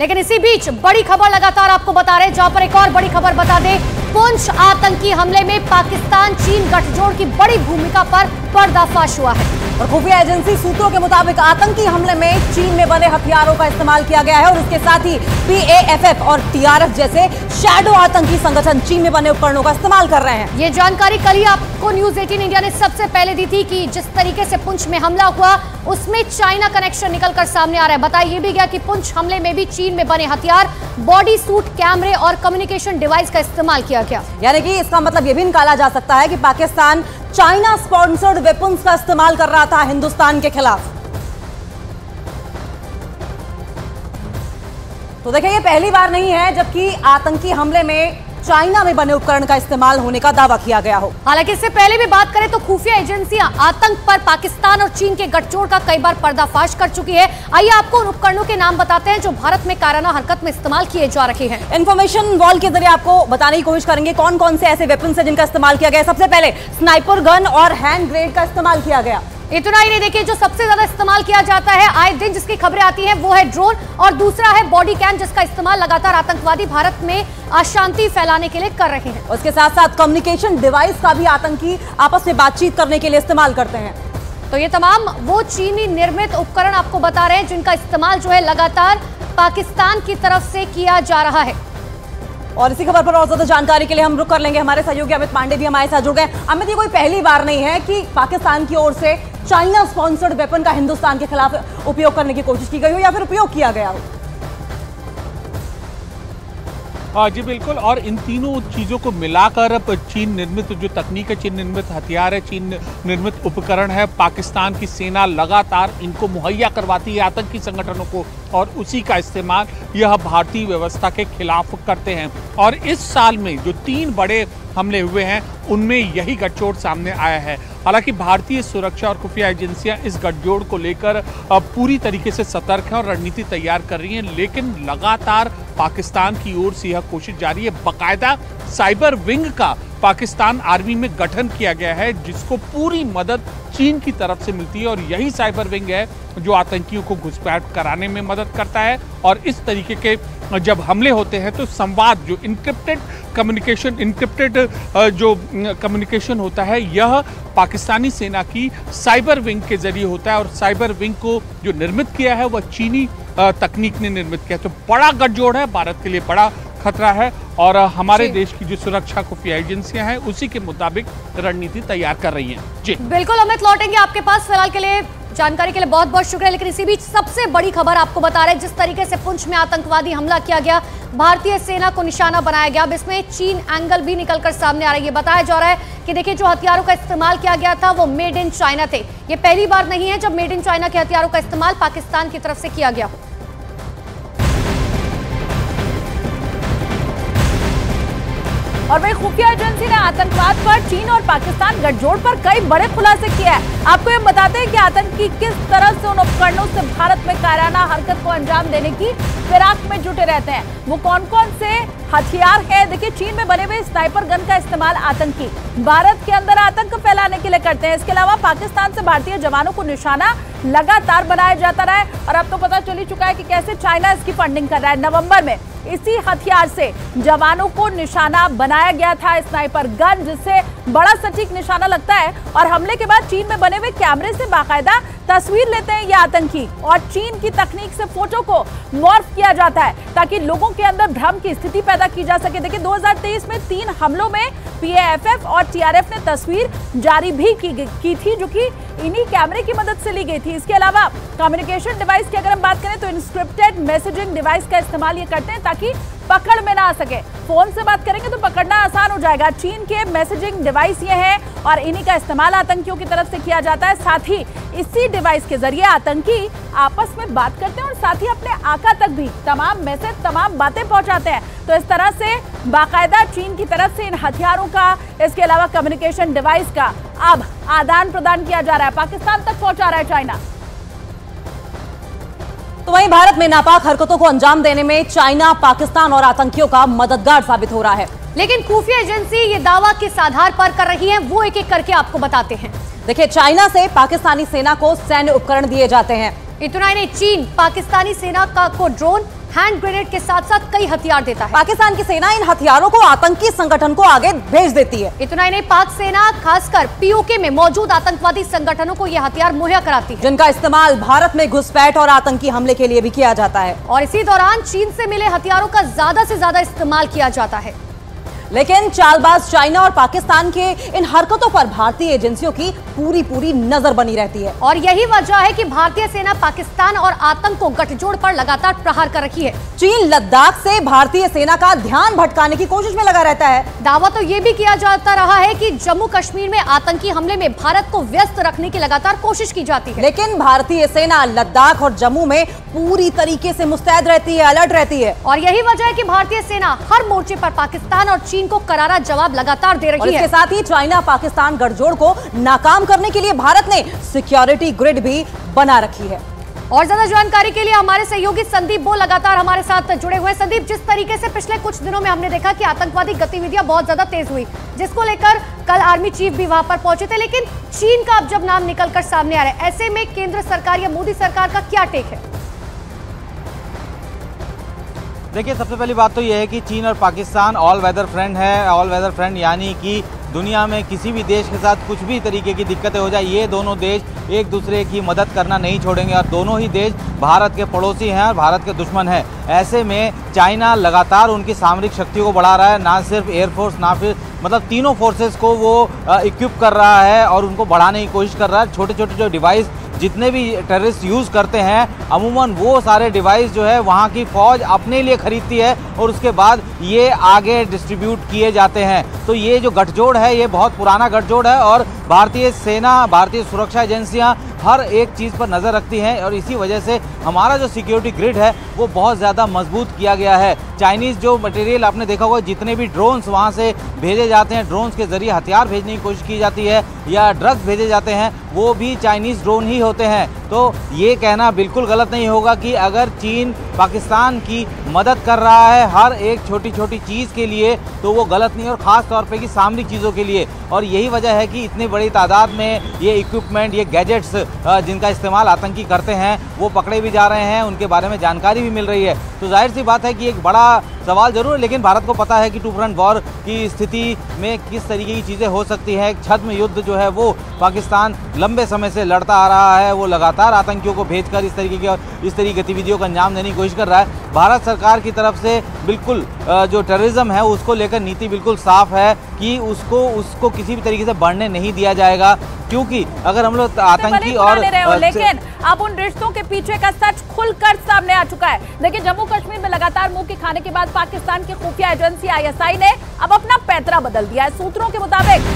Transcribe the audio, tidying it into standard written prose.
लेकिन इसी बीच बड़ी खबर लगातार आपको बता रहे हैं, जहां पर एक और बड़ी खबर बता दें, पुंछ आतंकी हमले में पाकिस्तान चीन गठजोड़ की बड़ी भूमिका पर पर्दाफाश हुआ है और खुफिया एजेंसी सूत्रों के मुताबिक आतंकी हमले में चीन में बने हथियारों का इस्तेमाल किया गया है और उसके साथ ही पीएएफएफ और टीआरएफ जैसे शैडो आतंकी संगठन चीन में बने उपकरणों का इस्तेमाल कर रहे हैं। ये जानकारी कल ही आपको News 18 इंडिया ने सबसे पहले दी थी कि जिस तरीके से पुंछ में हमला हुआ उसमें चाइना कनेक्शन निकलकर सामने आ रहा है। बताया ये भी गया कि पुंछ हमले में भी चीन में बने हथियार, बॉडी सूट, कैमरे और कम्युनिकेशन डिवाइस का इस्तेमाल किया गया। यानी कि इसका मतलब ये भी निकाला जा सकता है कि पाकिस्तान चाइना स्पॉन्सर्ड वेपन्स का इस्तेमाल कर रहा था हिंदुस्तान के खिलाफ। तो देखिए ये पहली बार नहीं है जबकि आतंकी हमले में चाइना में बने उपकरण का इस्तेमाल होने का दावा किया गया हो। हालांकि इससे पहले भी बात करें तो खुफिया एजेंसियां आतंक पर पाकिस्तान और चीन के गठजोड़ का कई बार पर्दाफाश कर चुकी है। आइए आपको उन उपकरणों के नाम बताते हैं जो भारत में काराना हरकत में इस्तेमाल किए जा रहे हैं। इन्फॉर्मेशन वॉल के जरिए आपको बताने की कोशिश करेंगे कौन कौन से ऐसे वेपन है जिनका इस्तेमाल किया गया। सबसे पहले स्नाइपर गन और हैंड ग्रेनेड का इस्तेमाल किया गया। इतना ही नहीं, देखिए जो सबसे ज्यादा इस्तेमाल किया जाता है आए दिन जिसकी खबरें आती हैं वो है ड्रोन और दूसरा है बॉडी कैम, जिसका इस्तेमाल लगातार आतंकवादी भारत में अशांति फैलाने के लिए कर रहे हैं। उसके साथ साथ कम्युनिकेशन डिवाइस का भी आतंकी आपस में बातचीत करने के लिए इस्तेमाल करते हैं। तो ये तमाम वो चीनी निर्मित उपकरण आपको बता रहे हैं जिनका इस्तेमाल जो है लगातार पाकिस्तान की तरफ से किया जा रहा है। और इसी खबर पर और ज्यादा जानकारी के लिए हम रुक कर लेंगे, हमारे सहयोगी अमित पांडे भी हमारे साथ जुड़ गए। अमित, ये कोई पहली बार नहीं है कि पाकिस्तान की ओर से चाइना स्पॉन्सर्ड वेपन का हिंदुस्तान के खिलाफ उपयोग करने की कोशिश की गई हो या फिर उपयोग किया गया हो। हाँ जी बिल्कुल, और इन तीनों चीज़ों को मिलाकर अब चीन निर्मित जो तकनीक है, चीन निर्मित हथियार है, चीन निर्मित उपकरण है, पाकिस्तान की सेना लगातार इनको मुहैया करवाती है आतंकी संगठनों को और उसी का इस्तेमाल यह भारतीय व्यवस्था के खिलाफ करते हैं। और इस साल में जो तीन बड़े हमले हुए हैं उनमें यही गठजोड़ सामने आया है। हालांकि भारतीय सुरक्षा और खुफिया एजेंसियां इस गठजोड़ को लेकर पूरी तरीके से सतर्क हैं और रणनीति तैयार कर रही हैं, लेकिन लगातार पाकिस्तान की ओर से यह कोशिश जारी है। बाकायदा साइबर विंग का पाकिस्तान आर्मी में गठन किया गया है जिसको पूरी मदद चीन की तरफ से मिलती है और यही साइबर विंग है जो आतंकियों को घुसपैठ कराने में मदद करता है। और इस तरीके के जब हमले होते हैं तो संवाद जो इनक्रिप्टेड कम्युनिकेशन होता है यह पाकिस्तानी सेना की साइबर विंग के जरिए होता है और साइबर विंग को जो निर्मित किया है वह चीनी तकनीक ने निर्मित किया है। तो बड़ा गठजोड़ है, भारत के लिए बड़ा खतरा है और हमारे देश की जो सुरक्षा खुफिया एजेंसियां हैं उसी के मुताबिक रणनीति तैयार कर रही हैं। जी बिल्कुल अमित, लौटेंगे आपके पास। फिलहाल के लिए जानकारी के लिए बहुत बहुत शुक्रिया। लेकिन इसी बीच सबसे बड़ी खबर आपको बता रहे हैं, जिस तरीके से पुंछ में आतंकवादी हमला किया गया, भारतीय सेना को निशाना बनाया गया, अब इसमें चीन एंगल भी निकलकर सामने आ रही है। बताया जा रहा है कि देखिए जो हथियारों का इस्तेमाल किया गया था वो मेड इन चाइना थे। ये पहली बार नहीं है जब मेड इन चाइना के हथियारों का इस्तेमाल पाकिस्तान की तरफ से किया गया हो। और वही खुफिया एजेंसी ने आतंकवाद पर चीन और पाकिस्तान गठजोड़ पर कई बड़े खुलासे किए हैं। आपको ये बताते हैं कि आतंकी किस तरह से उन उपकरणों से भारत में कायराना हरकत को अंजाम देने की फिराक में जुटे रहते हैं। वो कौन कौन से हथियार हैं? देखिए चीन में बने हुए स्नाइपर गन का इस्तेमाल आतंकी भारत के अंदर आतंक फैलाने के लिए करते हैं। इसके अलावा पाकिस्तान से भारतीय जवानों को निशाना लगातार बनाया जाता रहा है और आपको पता चल ही चुका है कि कैसे चाइना इसकी फंडिंग कर रहा है। नवंबर में इसी हथियार से जवानों को निशाना बनाया गया था, स्नाइपर गन, जिससे बड़ा सटीक निशाना लगता है। और हमले के बाद चीन में बने हुए कैमरे से बाकायदा तस्वीर लेते हैं ये आतंकी और चीन की तकनीक से फोटो को मॉर्फ किया जाता है ताकि लोगों के अंदर भ्रम की स्थिति पैदा की जा सके। देखिए 2023 में तीन हमलों में पीएएफएफ और टीआरएफ ने तस्वीर जारी भी की थी जो कि इन्हीं कैमरे की मदद से ली गई थी। इसके अलावा कम्युनिकेशन डिवाइस की अगर हम बात करें तो इनक्रिप्टेड मैसेजिंग डिवाइस का इस्तेमाल ये करते हैं ताकि पकड़ में ना आ सके। फोन से बात करेंगे तो पकड़ना आसान हो जाएगा। चीन के मैसेजिंग डिवाइस ये हैं और इन्हीं का इस्तेमाल आतंकियों की तरफ से किया जाता है। साथ ही इसी डिवाइस के जरिए आतंकी आपस में बात करते हैं और साथ ही अपने आका तक भी तमाम मैसेज, तमाम बातें पहुंचाते हैं। तो इस तरह से बाकायदा चीन की तरफ से इन हथियारों का, इसके अलावा कम्युनिकेशन डिवाइस का अब आदान प्रदान किया जा रहा है, पाकिस्तान तक पहुंचा रहा है चाइना। तो वहीं भारत में नापाक हरकतों को अंजाम देने में चाइना, पाकिस्तान और आतंकियों का मददगार साबित हो रहा है। लेकिन खुफिया एजेंसी ये दावा किस आधार पर कर रही है वो एक एक करके आपको बताते हैं। देखिए चाइना से पाकिस्तानी सेना को सैन्य उपकरण दिए जाते हैं। इतना ही नहीं, चीन पाकिस्तानी सेना को ड्रोन, हैंड ग्रेनेड के साथ साथ कई हथियार देता है। पाकिस्तान की सेना इन हथियारों को आतंकी संगठन को आगे भेज देती है। इतना ही नहीं, पाक सेना खासकर पीओके में मौजूद आतंकवादी संगठनों को ये हथियार मुहैया कराती है, जिनका इस्तेमाल भारत में घुसपैठ और आतंकी हमले के लिए भी किया जाता है। और इसी दौरान चीन से मिले हथियारों का ज्यादा से ज्यादा इस्तेमाल किया जाता है। लेकिन चालबाज चाइना और पाकिस्तान के इन हरकतों पर भारतीय एजेंसियों की पूरी नजर बनी रहती है। और यही वजह है कि भारतीय सेना पाकिस्तान और आतंक को गठजोड़ पर लगातार प्रहार कर रखी है। चीन लद्दाख से भारतीय सेना का ध्यान भटकाने की कोशिश में लगा रहता है। दावा तो ये भी किया जाता रहा है कि जम्मू कश्मीर में आतंकी हमले में भारत को व्यस्त रखने की लगातार कोशिश की जाती है, लेकिन भारतीय सेना लद्दाख और जम्मू में पूरी तरीके से मुस्तैद रहती है, अलर्ट रहती है। और यही वजह है कि भारतीय सेना हर मोर्चे पर पाकिस्तान और इनको करारा जवाब लगातार दे रही है। इसके साथ ही चाइना पाकिस्तान गठजोड़ को नाकाम करने के लिए भारत ने सिक्योरिटी ग्रिड भी बना रखी है। और ज्यादा जानकारी के लिए हमारे सहयोगी संदीप वो लगातार हमारे साथ जुड़े हुए। संदीप, जिस तरीके से पिछले कुछ दिनों में हमने देखा कि आतंकवादी गतिविधियां बहुत ज्यादा तेज हुई, जिसको लेकर कल आर्मी चीफ भी वहां पर पहुंचे थे, लेकिन चीन का अब जब नाम निकलकर सामने आ रहा है, ऐसे में केंद्र सरकार या मोदी सरकार का क्या टेक है? देखिए, सबसे पहली बात तो यह है कि चीन और पाकिस्तान ऑल वेदर फ्रेंड है। ऑल वेदर फ्रेंड यानी कि दुनिया में किसी भी देश के साथ कुछ भी तरीके की दिक्कतें हो जाए, ये दोनों देश एक दूसरे की मदद करना नहीं छोड़ेंगे। और दोनों ही देश भारत के पड़ोसी हैं और भारत के दुश्मन हैं। ऐसे में चाइना लगातार उनकी सामरिक शक्ति को बढ़ा रहा है, ना सिर्फ एयरफोर्स ना फिर मतलब तीनों फोर्सेस को वो इक्विप कर रहा है और उनको बढ़ाने की कोशिश कर रहा है। छोटे छोटे जो डिवाइस जितने भी टेररिस्ट यूज़ करते हैं, अमूमन वो सारे डिवाइस जो है वहाँ की फ़ौज अपने लिए खरीदती है और उसके बाद ये आगे डिस्ट्रीब्यूट किए जाते हैं। तो ये जो गठजोड़ है ये बहुत पुराना गठजोड़ है और भारतीय सेना, भारतीय सुरक्षा एजेंसियां हर एक चीज़ पर नज़र रखती हैं और इसी वजह से हमारा जो सिक्योरिटी ग्रिड है वो बहुत ज़्यादा मजबूत किया गया है। चाइनीज़ जो मटेरियल आपने देखा होगा, जितने भी ड्रोन्स वहाँ से भेजे जाते हैं, ड्रोन्स के ज़रिए हथियार भेजने की कोशिश की जाती है या ड्रग्स भेजे जाते हैं, वो भी चाइनीज़ ड्रोन ही होते हैं। तो ये कहना बिल्कुल गलत नहीं होगा कि अगर चीन पाकिस्तान की मदद कर रहा है हर एक छोटी छोटी चीज़ के लिए तो वो गलत नहीं, और ख़ास तौर पर कि सामरिक चीज़ों के लिए। और यही वजह है कि इतने बड़ी तादाद में ये इक्विपमेंट, ये गैजेट्स जिनका इस्तेमाल आतंकी करते हैं वो पकड़े भी जा रहे हैं, उनके बारे में जानकारी भी मिल रही है। तो जाहिर सी बात है कि एक बड़ा सवाल ज़रूर, लेकिन भारत को पता है कि 2 फ्रंट वॉर की स्थिति में किस तरीके की चीज़ें हो सकती हैं। एक छद्म युद्ध जो है वो पाकिस्तान लंबे समय से लड़ता आ रहा है, वो लगातार आतंकियों को भेजकर इस तरीके की गतिविधियों को अंजाम देने की कोशिश कर रहा है। भारत सरकार की तरफ से बिल्कुल जो टेररिज्म है उसको लेकर नीति बिल्कुल साफ है कि उसको किसी भी तरीके से बढ़ने नहीं दिया जाएगा, क्योंकि अगर हम लोग आतंकी और लेकिन अब उन रिश्तों के पीछे का सच खुलकर सामने आ चुका है। देखिए, जम्मू कश्मीर में लगातार मुंह के खाने के बाद पाकिस्तान की खुफिया एजेंसी आईएसआई ने अब अपना पैतरा बदल दिया है। सूत्रों के मुताबिक